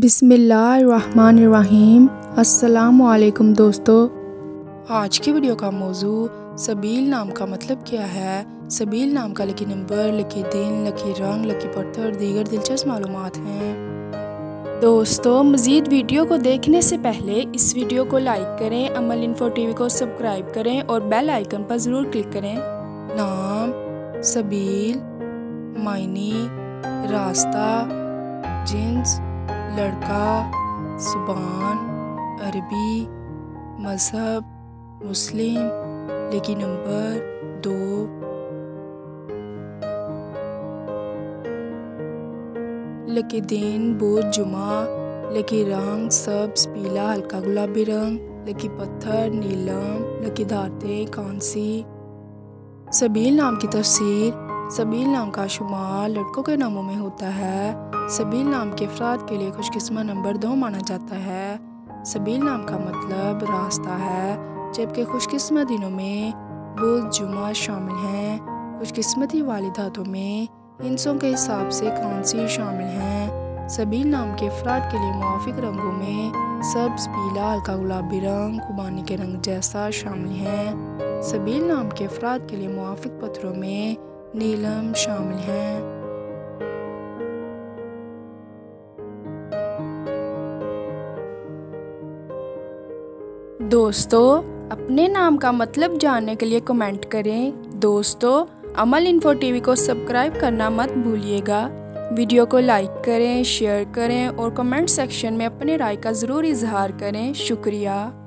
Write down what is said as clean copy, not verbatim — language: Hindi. बिस्मिल्लाहिर्रहमानिर्रहीम। अस्सलामुअलैकुम दोस्तों, आज की वीडियो का मौजू सबील नाम का मतलब क्या है। सबील नाम का लकी नंबर, लकी दिन, लकी रंग, लकी पत्थर और दीगर दिलचस्प मालूमात हैं। दोस्तों, मज़ीद वीडियो को देखने से पहले इस वीडियो को लाइक करें, अमल इन्फो टीवी को सब्सक्राइब करें और बेल आइकन पर ज़रूर क्लिक करें। नाम सबील, मायने रास्ता, जिन्स लड़का, ज़ुबान अरबी, मज़हब मुस्लिम, लकी नंबर 2। लकी दिन बुध जुमा, लकी रंग सब्ज़ पीला हल्का गुलाबी रंग, लकी पत्थर नीलम, लकी धातें कांसी। सबील नाम की तफसीर। सबील नाम का शुमार लड़कों के नामों में होता है। सबील नाम के अफराद के लिए खुशकिस्मत नंबर 2 माना जाता है। सबील नाम का मतलब रास्ता है, जबकि खुशकिस्मत दिनों में बुध जुमा शामिल हैं। खुशकिस्मती वाली धातों में इंसों के हिसाब से कांसी शामिल हैं। सबील नाम के अफराद के लिए मुवाफिक रंगों में सब्ज़ पीला हल्का गुलाबी रंग, खुबानी के रंग जैसा शामिल हैं। सबील नाम के अफराद के लिए मुवाफिक पत्थरों में नीलम शामिल हैं। दोस्तों, अपने नाम का मतलब जानने के लिए कमेंट करें। दोस्तों, अमल इन्फो टीवी को सब्सक्राइब करना मत भूलिएगा। वीडियो को लाइक करें, शेयर करें और कमेंट सेक्शन में अपने राय का ज़रूर इजहार करें। शुक्रिया।